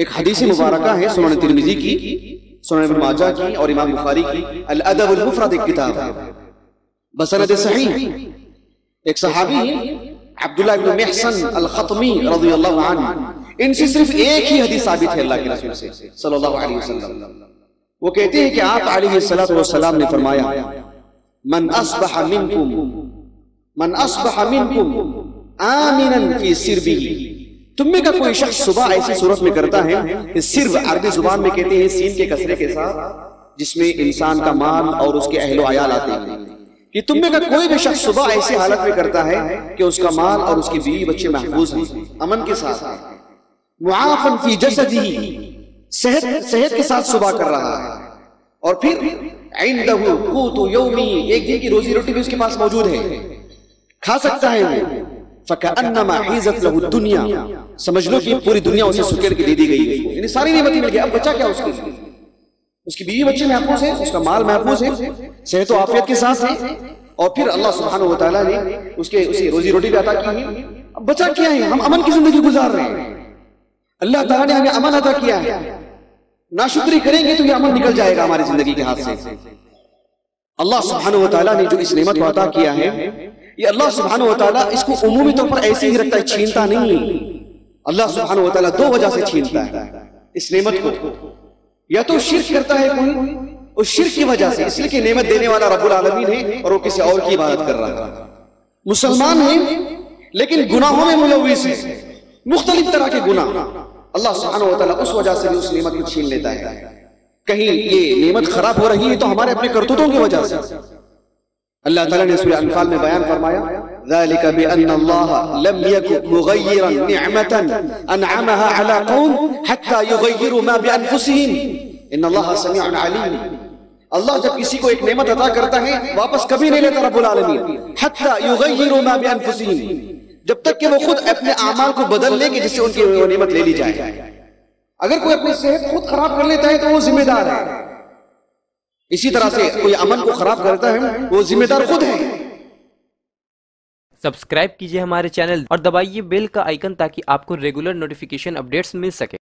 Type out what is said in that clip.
एक हदीस मुबारका है सुनन तिरमिजी की, सुनन माजा की और इमाम बुखारी की अल-अदब अल-मुफ्रद एक किताब है बसनद सहीह। एक सहाबी अब्दुल्लाह बिन मेहसन अल-खत्तमी रदियल्लाहु अन्हु, इनसे सिर्फ एक ही हदीस साबित है अल्लाह के रसूल से सल्लल्लाहु अलैहि वसल्लम। वो कहते हैं कि आप अलैहि सल्लल्लाहु अलैहि वसल्लम ने फरमाया मन अस्बह मिनकुम आमिनन फी सिरबिही, तुम में का कोई शख्स सुबह ऐसी सूरत में करता है, सिर्फ अरबी जुबान में कहते हैं सीन के कसरे के साथ, जिसमें इंसान का माल और उसके अहलो आयाल आते हैं, कि तुम में का कोई भी शख्स सुबह ऐसी हालत में करता है कि उसका माल और उसकी बीवी बच्चे महफूज हैं, अमन के साथ, मुआफन फी जसदी, सेहत के साथ सुबह कर रहा है, और फिर इंदहु क़ुतु यौमी, एक दिन की रोजी रोटी भी उसके पास मौजूद है, खा सकता है वो। फकअन्नमा इज़त लहु दुनिया, समझ लो कि पूरी दुनिया उसे सुकेड़ के दे दी गई है, यानी सारी नेमतें मिल गई, अब बचा क्या उसके लिए? उसकी बीवी बच्चे महफूज है, उसका माल महफूज है, सेहत और आफियत के साथ है, और फिर अल्लाह सुबहान व तआला ने उसकी रोजी रोटी भी अता की है, अब बचा क्या है? हम अमन की जिंदगी गुजार रहे हैं, अल्लाह तआला ने हमें अमन अता किया है, नाशुक्री करेंगे तो ये अमन निकल जाएगा हमारी जिंदगी के हाथ से। अल्लाह सुबहान व तआला ने जो इस नेमत को अता किया है, ये अल्लाह सुबहान व तआला इसको उमूमी तौर पर ऐसे ही रखता है, छीनता नहीं। अल्लाह सुबहान व तआला दो वजह से छीनता है इस नेमत को, या तो शिर्क करता है कोई, उस शिर्क की वजह से, इसलिए कि नेमत देने वाला रब्बुल आलमीन है और वो किसी और की इबादत कर रहा है। मुसलमान है लेकिन गुनाहों में मुलविस है, मुख्तलिफ तरह के गुनाह, अल्लाह सुबहान व तआला उस वजह से भी उस नेमत को छीन लेता है। कहीं ये नेमत खराब हो रही है तो हमारे अपने करतूतों की वजह से। अल्लाह ताला ने सूरह अनफाल में बयान फरमाया, ذَلِكَ بِأَنَّ اللَّهَ لَمْ يَكُنْ مُغَيِّرًا نِعْمَةً أَنْعَمَهَا عَلَى قَوْمٍ حَتَّى يُغَيِّرُوا مَا بِأَنفُسِهِمْ إِنَّ اللَّهَ سَمِيعٌ عَلِيمٌ। अल्लाह जब किसी को एक नेमत अता करता है वापस कभी नहीं लेता रब्बुल आलमीन, حَتَّى يُغَيِّرُوا مَا بِأَنفُسِهِمْ, जब तक कि वो खुद अपने अमाल को बदल ले कि जिससे उनकी वो नेमत ले ली जाए। अगर कोई अपनी सेहत खुद खराब कर लेता है तो वो जिम्मेदार है, इसी तरह से कोई अमन को खराब करता है वो जिम्मेदार खुद है। सब्सक्राइब कीजिए हमारे चैनल और दबाइए बेल का आइकन ताकि आपको रेगुलर नोटिफिकेशन अपडेट्स मिल सके।